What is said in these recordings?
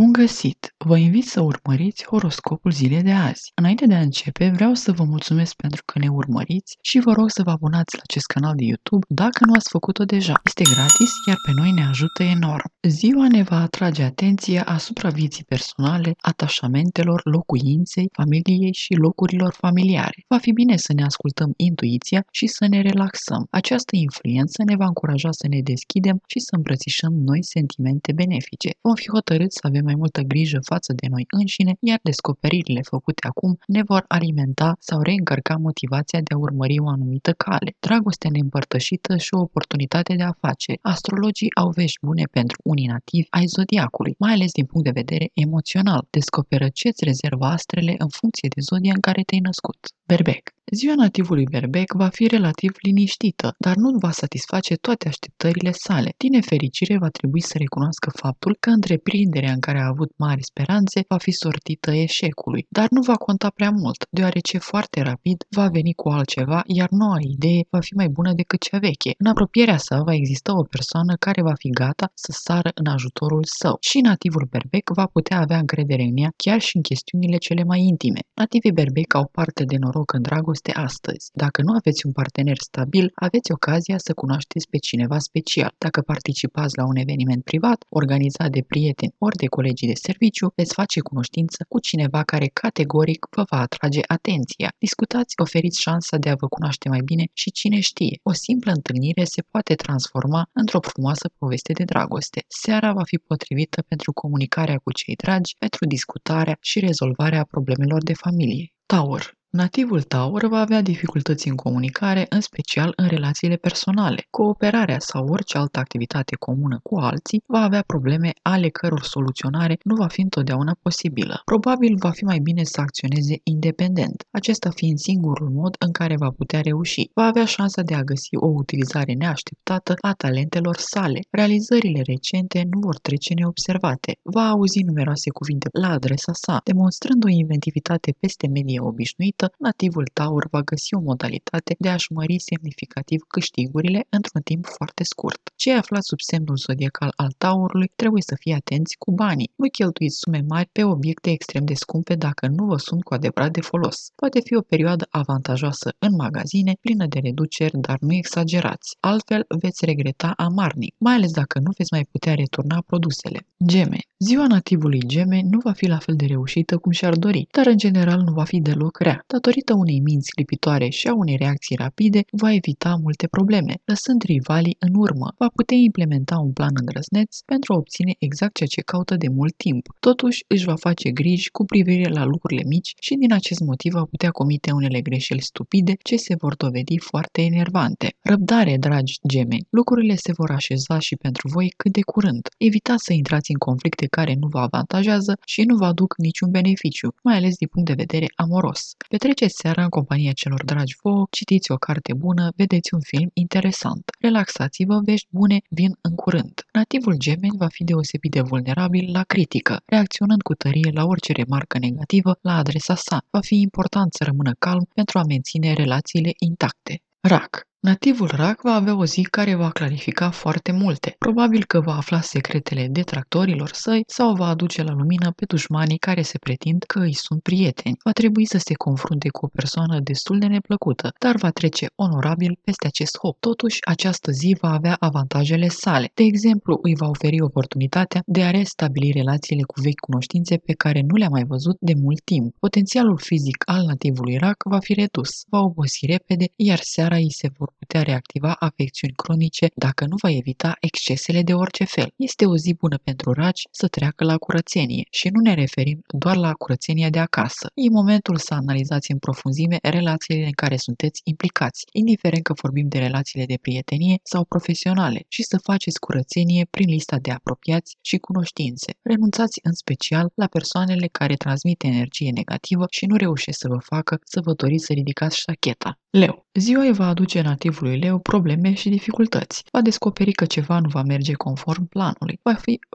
Bun găsit! Vă invit să urmăriți horoscopul zilei de azi. Înainte de a începe, vreau să vă mulțumesc pentru că ne urmăriți și vă rog să vă abonați la acest canal de YouTube dacă nu ați făcut-o deja. Este gratis, iar pe noi ne ajută enorm. Ziua ne va atrage atenția asupra vieții personale, atașamentelor, locuinței, familiei și locurilor familiare. Va fi bine să ne ascultăm intuiția și să ne relaxăm. Această influență ne va încuraja să ne deschidem și să îmbrățișăm noi sentimente benefice. Vom fi hotărâți să avem mai multă grijă față de noi înșine, iar descoperirile făcute acum ne vor alimenta sau reîncărca motivația de a urmări o anumită cale. Dragostea neîmpărtășită și o oportunitate de afaceri. Astrologii au vești bune pentru unii nativi ai zodiacului, mai ales din punct de vedere emoțional. Descoperă ce-ți rezervă astrele în funcție de zodia în care te-ai născut. Berbec. Ziua nativului berbec va fi relativ liniștită, dar nu va satisface toate așteptările sale. Din nefericire, va trebui să recunoască faptul că întreprinderea în care a avut mari speranțe va fi sortită eșecului, dar nu va conta prea mult, deoarece foarte rapid va veni cu altceva, iar noua idee va fi mai bună decât cea veche. În apropierea sa va exista o persoană care va fi gata să sară în ajutorul său și nativul berbec va putea avea încredere în ea chiar și în chestiunile cele mai intime. Nativii berbec au parte de noroc în dragoste astăzi. Dacă nu aveți un partener stabil, aveți ocazia să cunoașteți pe cineva special. Dacă participați la un eveniment privat, organizat de prieteni ori de colegii de serviciu, veți face cunoștință cu cineva care categoric vă va atrage atenția. Discutați, oferiți șansa de a vă cunoaște mai bine și cine știe, o simplă întâlnire se poate transforma într-o frumoasă poveste de dragoste. Seara va fi potrivită pentru comunicarea cu cei dragi, pentru discutarea și rezolvarea problemelor de familie. Taur. Nativul Taur va avea dificultăți în comunicare, în special în relațiile personale. Cooperarea sau orice altă activitate comună cu alții va avea probleme ale căror soluționare nu va fi întotdeauna posibilă. Probabil va fi mai bine să acționeze independent, acesta fiind singurul mod în care va putea reuși. Va avea șansa de a găsi o utilizare neașteptată a talentelor sale. Realizările recente nu vor trece neobservate. Va auzi numeroase cuvinte la adresa sa, demonstrând o inventivitate peste medie obișnuită. Nativul Taur va găsi o modalitate de a-și mări semnificativ câștigurile într-un timp foarte scurt. Cei aflați sub semnul zodiacal al Taurului trebuie să fie atenți cu banii. Nu cheltuiți sume mari pe obiecte extrem de scumpe dacă nu vă sunt cu adevărat de folos. Poate fi o perioadă avantajoasă în magazine, plină de reduceri, dar nu exagerați. Altfel veți regreta amarnic, mai ales dacă nu veți mai putea returna produsele. Geme. Ziua nativului Gemeni nu va fi la fel de reușită cum și-ar dori, dar în general nu va fi deloc rea. Datorită unei minți clipitoare și a unei reacții rapide, va evita multe probleme, lăsând rivalii în urmă. Va putea implementa un plan îndrăzneț pentru a obține exact ceea ce caută de mult timp. Totuși, își va face griji cu privire la lucrurile mici și din acest motiv va putea comite unele greșeli stupide ce se vor dovedi foarte enervante. Răbdare, dragi gemeni! Lucrurile se vor așeza și pentru voi cât de curând. Evitați să intrați în conflicte care nu vă avantajează și nu vă aduc niciun beneficiu, mai ales din punct de vedere amoros. Petreceți seara în compania celor dragi vouă, citiți o carte bună, vedeți un film interesant. Relaxați-vă, vești bune vin în curând. Nativul gemeni va fi deosebit de vulnerabil la critică, reacționând cu tărie la orice remarcă negativă la adresa sa. Va fi important să rămână calm pentru a menține relațiile intacte. Rac. Nativul Rac va avea o zi care va clarifica foarte multe. Probabil că va afla secretele detractorilor săi sau va aduce la lumină pe dușmanii care se pretind că îi sunt prieteni. Va trebui să se confrunte cu o persoană destul de neplăcută, dar va trece onorabil peste acest hop. Totuși, această zi va avea avantajele sale. De exemplu, îi va oferi oportunitatea de a restabili relațiile cu vechi cunoștințe pe care nu le-a mai văzut de mult timp. Potențialul fizic al nativului Rac va fi redus, va obosi repede, iar seara îi se vor putea reactiva afecțiuni cronice dacă nu va evita excesele de orice fel. Este o zi bună pentru raci să treacă la curățenie și nu ne referim doar la curățenia de acasă. E momentul să analizați în profunzime relațiile în care sunteți implicați, indiferent că vorbim de relațiile de prietenie sau profesionale, și să faceți curățenie prin lista de apropiați și cunoștințe. Renunțați în special la persoanele care transmit energie negativă și nu reușesc să vă facă să vă doriți să ridicați ștacheta. Leu. Ziua îi va aduce nativului Leu probleme și dificultăți. Va descoperi că ceva nu va merge conform planului.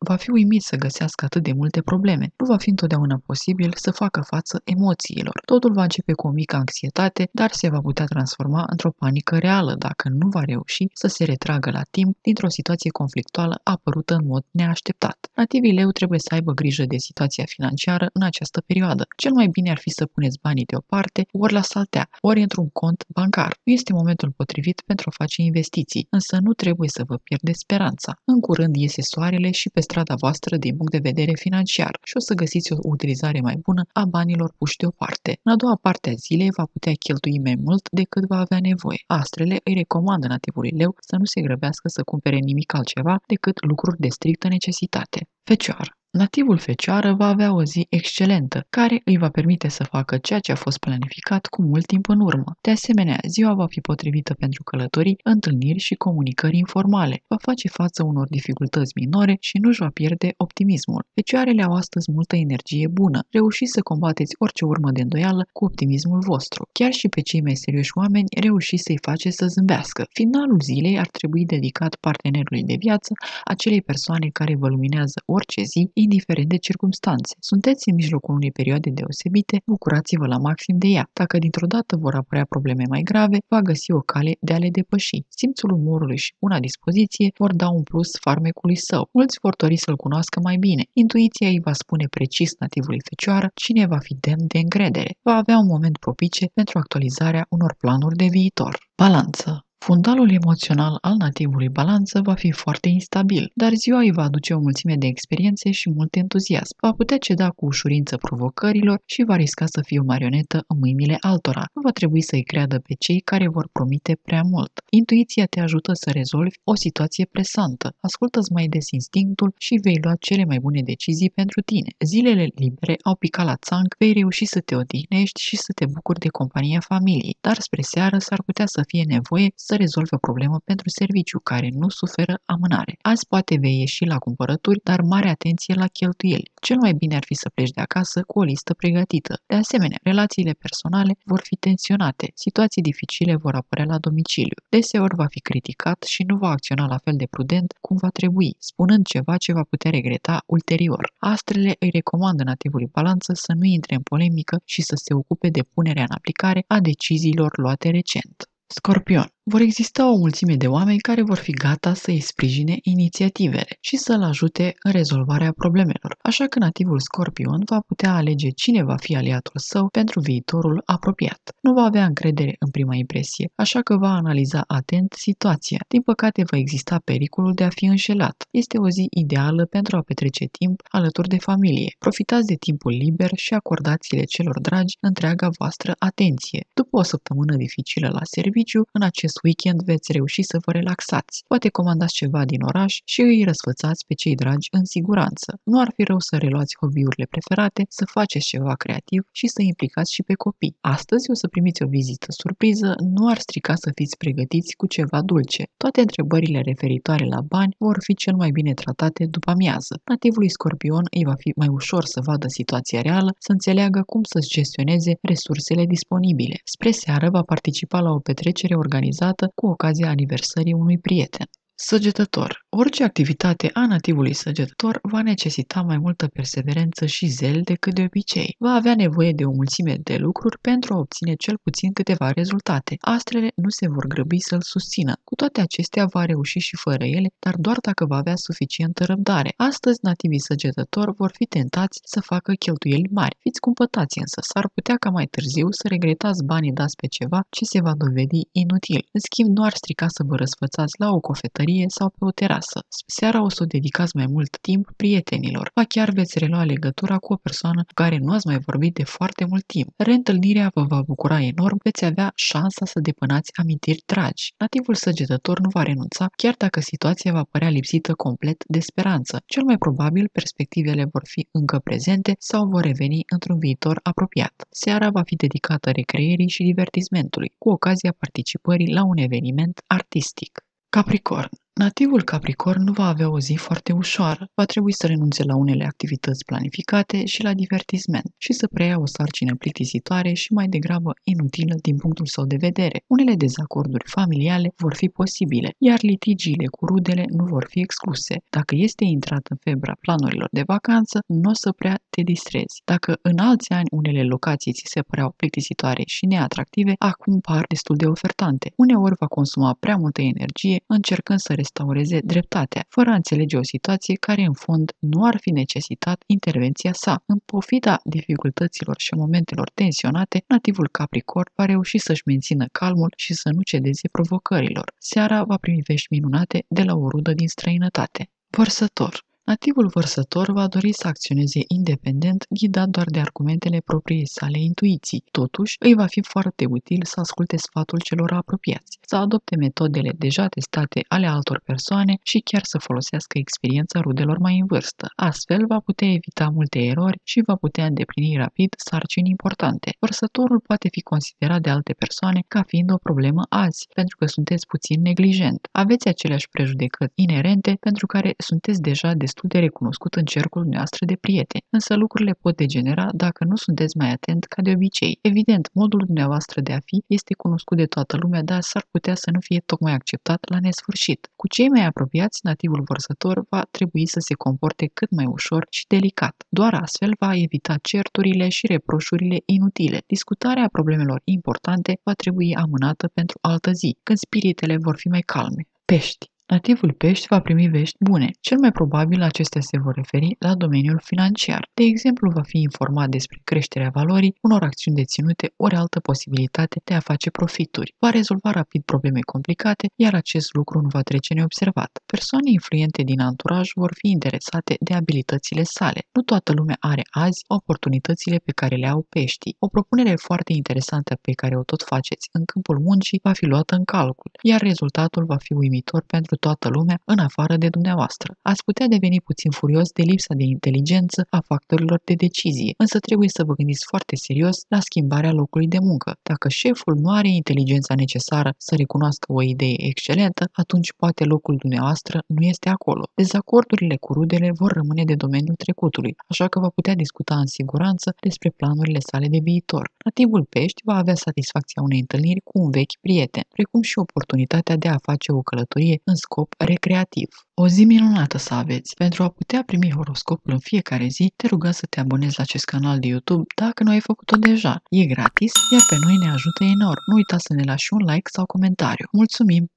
Va fi uimit să găsească atât de multe probleme. Nu va fi întotdeauna posibil să facă față emoțiilor. Totul va începe cu o mică anxietate, dar se va putea transforma într-o panică reală dacă nu va reuși să se retragă la timp dintr-o situație conflictuală apărută în mod neașteptat. Nativii Leu trebuie să aibă grijă de situația financiară în această perioadă. Cel mai bine ar fi să puneți banii deoparte, ori la saltea, ori într-un cont bancar. Nu este momentul potrivit pentru a face investiții, însă nu trebuie să vă pierdeți speranța. În curând iese soarele și pe strada voastră din punct de vedere financiar și o să găsiți o utilizare mai bună a banilor puși deoparte. În a doua parte a zilei va putea cheltui mai mult decât va avea nevoie. Astrele îi recomandă nativului Leu să nu se grăbească să cumpere nimic altceva decât lucruri de strictă necesitate. Fecioară. Nativul Fecioară va avea o zi excelentă, care îi va permite să facă ceea ce a fost planificat cu mult timp în urmă. De asemenea, ziua va fi potrivită pentru călătorii, întâlniri și comunicări informale. Va face față unor dificultăți minore și nu își va pierde optimismul. Fecioarele au astăzi multă energie bună. Reușiți să combateți orice urmă de îndoială cu optimismul vostru. Chiar și pe cei mai serioși oameni reușiți să-i faceți să zâmbească. Finalul zilei ar trebui dedicat partenerului de viață, acelei persoane care vă luminează orice zi, indiferent de circumstanțe. Sunteți în mijlocul unei perioade deosebite, bucurați-vă la maxim de ea. Dacă dintr-o dată vor apărea probleme mai grave, va găsi o cale de a le depăși. Simțul umorului și buna dispoziție vor da un plus farmecului său. Mulți vor dori să-l cunoască mai bine. Intuiția îi va spune precis nativului Fecioară cine va fi demn de încredere. Va avea un moment propice pentru actualizarea unor planuri de viitor. Balanță. Fundalul emoțional al nativului Balanță va fi foarte instabil, dar ziua îi va aduce o mulțime de experiențe și mult entuziasm. Va putea ceda cu ușurință provocărilor și va risca să fie o marionetă în mâinile altora. Nu va trebui să-i creadă pe cei care vor promite prea mult. Intuiția te ajută să rezolvi o situație presantă. Ascultă-ți mai des instinctul și vei lua cele mai bune decizii pentru tine. Zilele libere au picat la țanc, vei reuși să te odihnești și să te bucuri de compania familiei, dar spre seară s-ar putea să fie nevoie să rezolve o problemă pentru serviciu care nu suferă amânare. Azi poate vei ieși la cumpărături, dar mare atenție la cheltuieli. Cel mai bine ar fi să pleci de acasă cu o listă pregătită. De asemenea, relațiile personale vor fi tensionate, situații dificile vor apărea la domiciliu. Deseori va fi criticat și nu va acționa la fel de prudent cum va trebui, spunând ceva ce va putea regreta ulterior. Astrele îi recomandă nativului Balanță să nu intre în polemică și să se ocupe de punerea în aplicare a deciziilor luate recent. Scorpion. Vor exista o mulțime de oameni care vor fi gata să îi sprijine inițiativele și să-l ajute în rezolvarea problemelor, așa că nativul Scorpion va putea alege cine va fi aliatul său pentru viitorul apropiat. Nu va avea încredere în prima impresie, așa că va analiza atent situația. Din păcate, va exista pericolul de a fi înșelat. Este o zi ideală pentru a petrece timp alături de familie. Profitați de timpul liber și acordați-le celor dragi întreaga voastră atenție. După o săptămână dificilă la serviciu, în acest weekend veți reuși să vă relaxați. Poate comandați ceva din oraș și îi răsfățați pe cei dragi în siguranță. Nu ar fi rău să reluați hobby-urile preferate, să faceți ceva creativ și să implicați și pe copii. Astăzi o să primiți o vizită surpriză, nu ar strica să fiți pregătiți cu ceva dulce. Toate întrebările referitoare la bani vor fi cel mai bine tratate după amiază. Nativului Scorpion îi va fi mai ușor să vadă situația reală, să înțeleagă cum să-și gestioneze resursele disponibile. Spre seară va participa la o petrecere organizată cu ocazia aniversării unui prieten. Săgetător. Orice activitate a nativului Săgetător va necesita mai multă perseverență și zel decât de obicei. Va avea nevoie de o mulțime de lucruri pentru a obține cel puțin câteva rezultate. Astrele nu se vor grăbi să-l susțină. Cu toate acestea va reuși și fără ele, dar doar dacă va avea suficientă răbdare. Astăzi, nativii Săgetător vor fi tentați să facă cheltuieli mari. Fiți cumpătați, însă s-ar putea ca mai târziu să regretați banii dați pe ceva ce se va dovedi inutil. În schimb, nu ar strica să vă răsfățați la o cofetărie sau pe o terasă. Seara o să o dedicați mai mult timp prietenilor. Ba chiar veți relua legătura cu o persoană cu care nu ați mai vorbit de foarte mult timp. Reîntâlnirea vă va bucura enorm, veți avea șansa să depănați amintiri dragi. Nativul Săgetător nu va renunța, chiar dacă situația va părea lipsită complet de speranță. Cel mai probabil, perspectivele vor fi încă prezente sau vor reveni într-un viitor apropiat. Seara va fi dedicată recreierii și divertismentului, cu ocazia participării la un eveniment artistic. Capricorn. Nativul Capricorn nu va avea o zi foarte ușoară, va trebui să renunțe la unele activități planificate și la divertisment și să preia o sarcină plictisitoare și mai degrabă inutilă din punctul său de vedere. Unele dezacorduri familiale vor fi posibile, iar litigiile cu rudele nu vor fi excluse. Dacă este intrat în febra planurilor de vacanță, nu o să prea te distrezi. Dacă în alți ani unele locații ți se păreau plictisitoare și neatractive, acum par destul de ofertante. Uneori va consuma prea multă energie încercând să restaureze dreptatea, fără a înțelege o situație care în fond nu ar fi necesitat intervenția sa. În pofida dificultăților și momentelor tensionate, nativul Capricorn va reuși să-și mențină calmul și să nu cedeze provocărilor. Seara va primi vești minunate de la o rudă din străinătate. Vărsător. Nativul vărsător va dori să acționeze independent, ghidat doar de argumentele propriei sale intuiții. Totuși, îi va fi foarte util să asculte sfatul celor apropiați, să adopte metodele deja testate ale altor persoane și chiar să folosească experiența rudelor mai în vârstă. Astfel, va putea evita multe erori și va putea îndeplini rapid sarcini importante. Vărsătorul poate fi considerat de alte persoane ca fiind o problemă azi, pentru că sunteți puțin neglijent. Aveți aceleași prejudecăți inerente pentru care sunteți deja destul de recunoscut în cercul noastră de prieteni, însă lucrurile pot degenera dacă nu sunteți mai atent ca de obicei. Evident, modul dumneavoastră de a fi este cunoscut de toată lumea, dar s-ar putea să nu fie tocmai acceptat la nesfârșit. Cu cei mai apropiați, nativul vărsător va trebui să se comporte cât mai ușor și delicat. Doar astfel va evita certurile și reproșurile inutile. Discutarea problemelor importante va trebui amânată pentru altă zi, când spiritele vor fi mai calme. Pești. Nativul pești va primi vești bune. Cel mai probabil acestea se vor referi la domeniul financiar. De exemplu, va fi informat despre creșterea valorii unor acțiuni deținute ori altă posibilitate de a face profituri. Va rezolva rapid probleme complicate, iar acest lucru nu va trece neobservat. Persoane influente din anturaj vor fi interesate de abilitățile sale. Nu toată lumea are azi oportunitățile pe care le au peștii. O propunere foarte interesantă pe care o tot faceți în câmpul muncii va fi luată în calcul, iar rezultatul va fi uimitor pentru toată lumea în afară de dumneavoastră. Ați putea deveni puțin furios de lipsa de inteligență a factorilor de decizie, însă trebuie să vă gândiți foarte serios la schimbarea locului de muncă. Dacă șeful nu are inteligența necesară să recunoască o idee excelentă, atunci poate locul dumneavoastră nu este acolo. Dezacordurile cu rudele vor rămâne de domeniul trecutului, așa că va putea discuta în siguranță despre planurile sale de viitor. Nativul pești va avea satisfacția unei întâlniri cu un vechi prieten, precum și oportunitatea de a face o călătorie în scop recreativ. O zi minunată să aveți! Pentru a putea primi horoscopul în fiecare zi, te rugăm să te abonezi la acest canal de YouTube dacă nu ai făcut-o deja. E gratis, iar pe noi ne ajută enorm. Nu uita să ne lași un like sau comentariu. Mulțumim!